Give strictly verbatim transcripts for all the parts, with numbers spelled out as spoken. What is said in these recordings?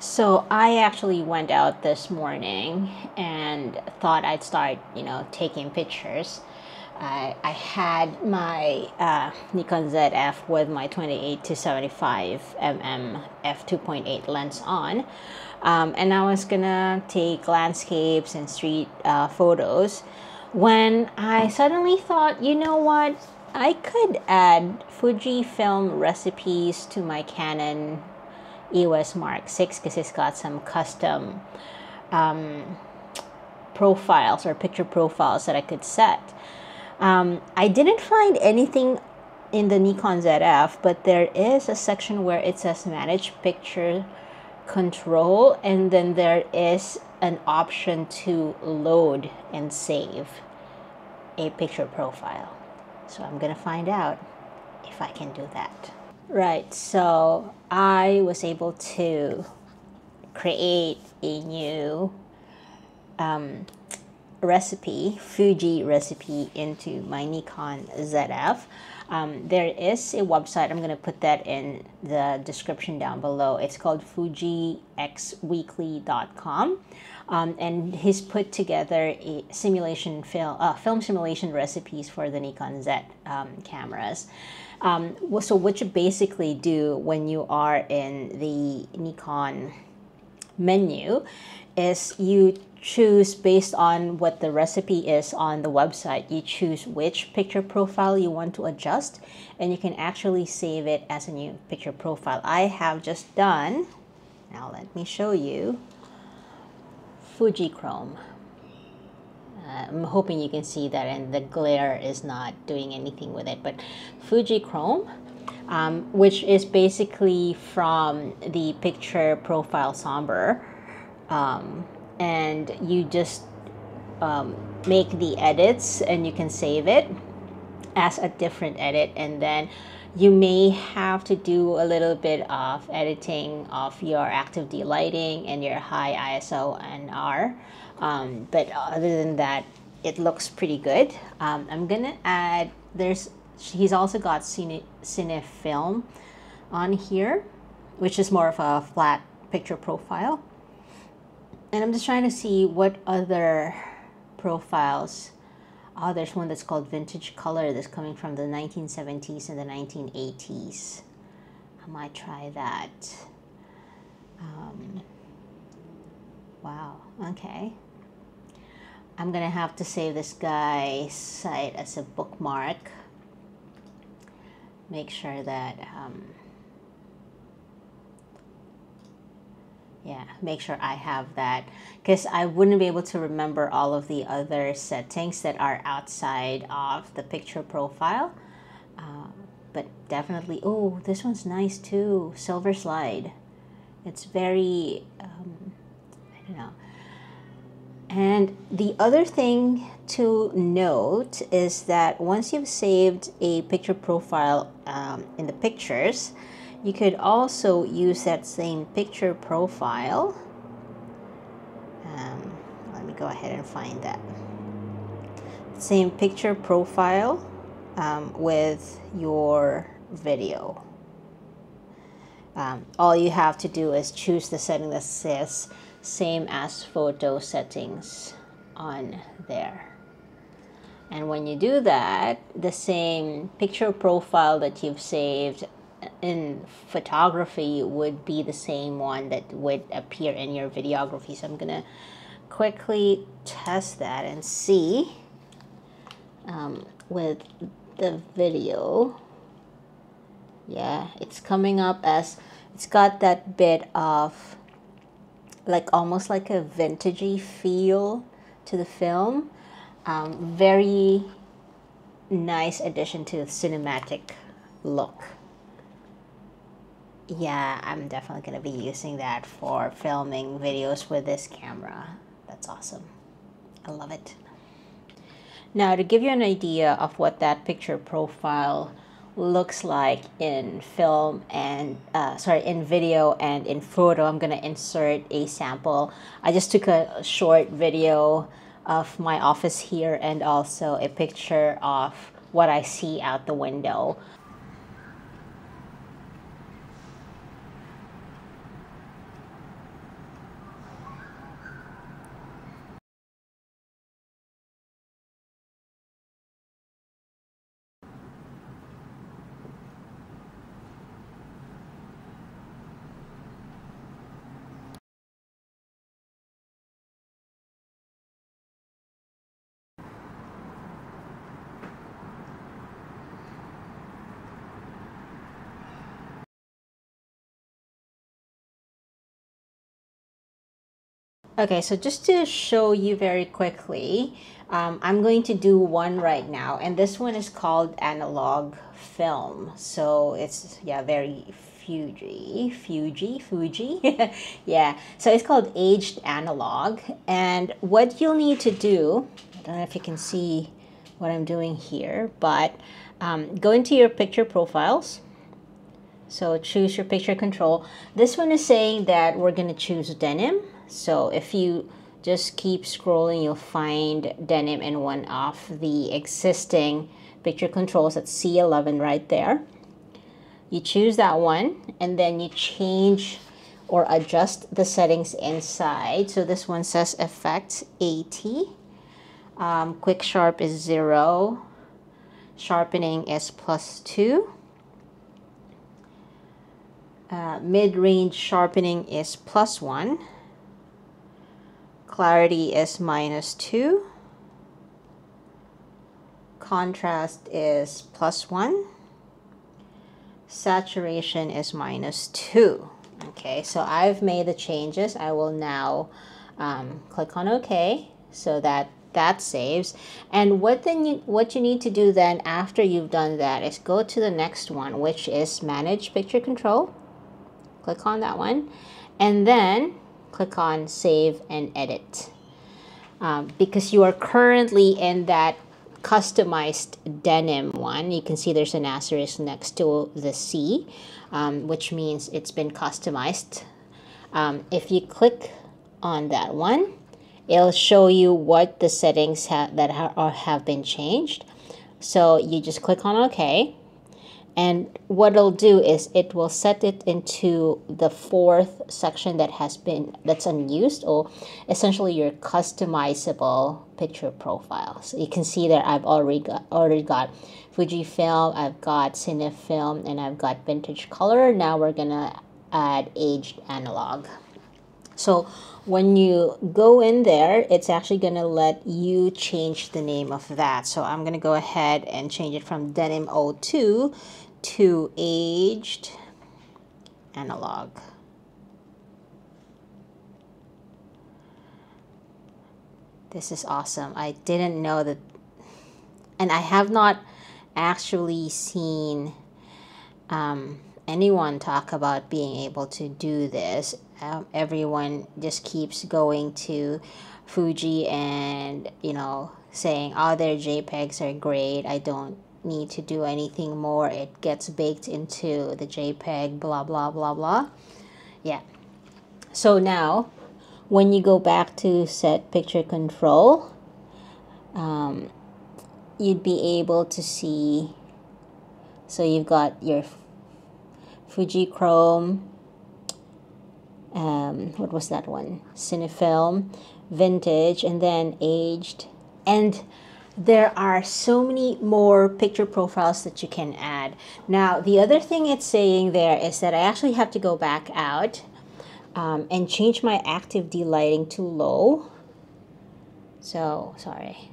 So I actually went out this morning and thought I'd start, you know, taking pictures. I, I had my uh, Nikon Z F with my twenty-eight to seventy-five millimeter f two point eight lens on, um, and I was gonna take landscapes and street uh, photos when I suddenly thought, you know what, I could add Fujifilm recipes to my Canon E O S Mark six because it's got some custom um, profiles or picture profiles that I could set. Um, I didn't find anything in the Nikon Z F, but there is a section where it says manage picture control, and then there is an option to load and save a picture profile. So I'm gonna find out if I can do that. Right, so I was able to create a new um, recipe, Fuji recipe, into my Nikon Z F. Um, there is a website, I'm going to put that in the description down below. It's called fujixweekly dot com, um, and he's put together a simulation film, uh, film simulation recipes for the Nikon Z um, cameras. Um, so what you basically do when you are in the Nikon menu is you choose, based on what the recipe is on the website, you choose which picture profile you want to adjust, and you can actually save it as a new picture profile. I have just done, now let me show you, Fuji Chrome. I'm hoping you can see that, and the glare is not doing anything with it, but Fuji Chrome, um, which is basically from the picture profile somber, um, and you just um, make the edits and you can save it as a different edit, and then you may have to do a little bit of editing of your active D-lighting and your high I S O and R. Um, but other than that, it looks pretty good. Um, I'm gonna add, there's, he's also got Cine, Cine Film on here, which is more of a flat picture profile. And I'm just trying to see what other profiles. Oh, there's one that's called Vintage Color that's coming from the nineteen seventies and the nineteen eighties. I might try that. Um, wow, okay. I'm gonna have to save this guy's site as a bookmark. Make sure that, um, yeah, make sure I have that, because I wouldn't be able to remember all of the other settings that are outside of the picture profile. Uh, but definitely, oh, this one's nice too, Silver Slide. It's very, um, I don't know. And the other thing to note is that once you've saved a picture profile um, in the pictures, you could also use that same picture profile. Um, let me go ahead and find that. Same picture profile um, with your video. Um, all you have to do is choose the setting that says same as photo settings on there. And when you do that, the same picture profile that you've saved in photography would be the same one that would appear in your videography. So I'm gonna quickly test that and see um, with the video. Yeah, it's coming up as, it's got that bit of like almost like a vintagey feel to the film. Um, very nice addition to the cinematic look. Yeah, I'm definitely going to be using that for filming videos with this camera. That's awesome. I love it. Now, to give you an idea of what that picture profile looks like in film and uh, sorry, in video and in photo, I'm going to insert a sample. I just took a short video of my office here and also a picture of what I see out the window. Okay, so just to show you very quickly, um, I'm going to do one right now, and this one is called analog film. So it's, yeah, very Fuji, Fuji, Fuji, yeah. So it's called Aged Analog, and what you'll need to do, I don't know if you can see what I'm doing here, but um, go into your picture profiles. So choose your picture control. This one is saying that we're gonna choose Denim. So if you just keep scrolling, you'll find Denim in one of the existing picture controls at C eleven right there. You choose that one, and then you change or adjust the settings inside. So this one says effects eighty, um, quick sharp is zero, sharpening is plus two, uh, mid-range sharpening is plus one, clarity is minus two, contrast is plus one, saturation is minus two. Okay, so I've made the changes. I will now um, click on OK, so that that saves. And what then you, what you need to do then after you've done that is go to the next one, which is Manage Picture Control. Click on that one, and then click on Save and Edit, um, because you are currently in that customized Denim one. You can see there's an asterisk next to the C, um, which means it's been customized. Um, if you click on that one, it'll show you what the settings ha that ha are, have been changed. So you just click on OK, and what it'll do is it will set it into the fourth section that has been that's unused, or essentially your customizable picture profile. So you can see there I've already got, already got Fujifilm, I've got Cine Film, and I've got Vintage Color. Now we're gonna add Aged Analog. So when you go in there, it's actually gonna let you change the name of that. So I'm gonna go ahead and change it from Denim oh two to Aged Analog. This is awesome. I didn't know that, and I have not actually seen um, anyone talk about being able to do this. Um, everyone just keeps going to Fuji and, you know, saying, oh, their JPEGs are great, I don't need to do anything more, it gets baked into the JPEG, blah blah blah blah. Yeah, so now when you go back to set picture control, um, you'd be able to see, so you've got your Fuji Chrome, um, what was that one? Cinefilm, Vintage, and then Aged. And there are so many more picture profiles that you can add. Now, the other thing it's saying there is that I actually have to go back out um, and change my active D-lighting to low. So, sorry.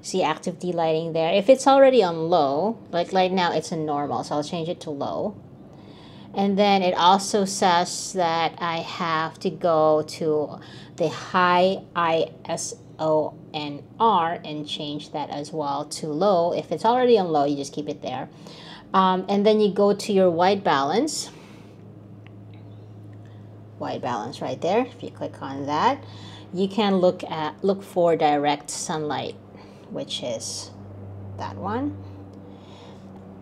See active D-lighting there. If it's already on low, like right now it's on normal, so I'll change it to low. And then it also says that I have to go to the high I S O N R and change that as well to low. If it's already on low, you just keep it there. Um, and then you go to your white balance. White balance right there. If you click on that, you can look at look for direct sunlight, which is that one.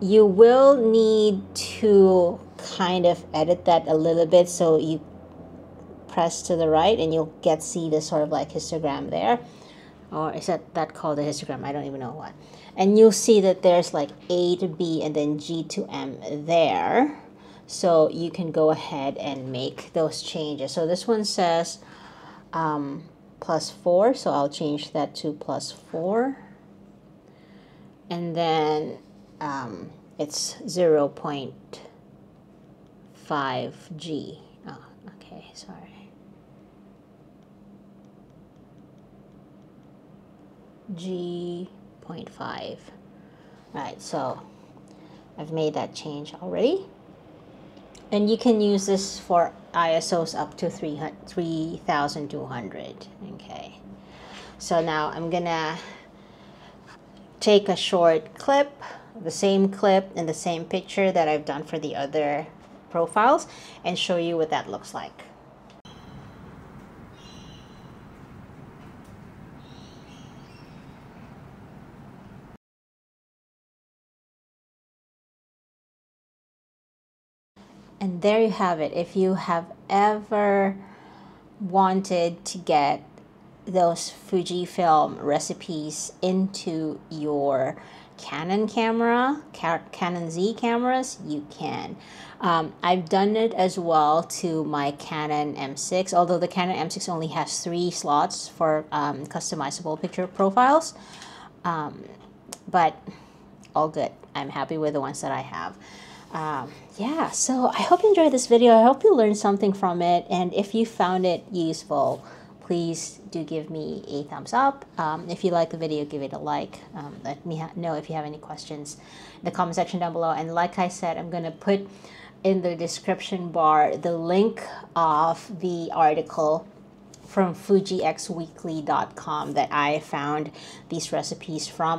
You will need to kind of edit that a little bit, so you press to the right and you'll get see this sort of like histogram there, or is that that called a histogram? I don't even know what. And you'll see that there's like A to B and then G to M there. So you can go ahead and make those changes. So this one says um, plus four, so I'll change that to plus four. And then um, it's zero point five G. Oh, okay, sorry. G point five. All right, so I've made that change already. And you can use this for I S Os up to three thousand two hundred, okay. So now I'm gonna take a short clip, the same clip and the same picture that I've done for the other profiles, and show you what that looks like. And there you have it. If you have ever wanted to get those Fujifilm recipes into your Canon camera, Canon Z cameras, you can. Um, I've done it as well to my Canon M six, although the Canon M six only has three slots for um, customizable picture profiles. Um, but all good. I'm happy with the ones that I have. Um, yeah, so I hope you enjoyed this video. I hope you learned something from it, and if you found it useful, please do give me a thumbs up. Um, if you like the video, give it a like. Um, let me know if you have any questions in the comment section down below, and like I said, I'm gonna put in the description bar the link of the article from fujixweekly dot com that I found these recipes from.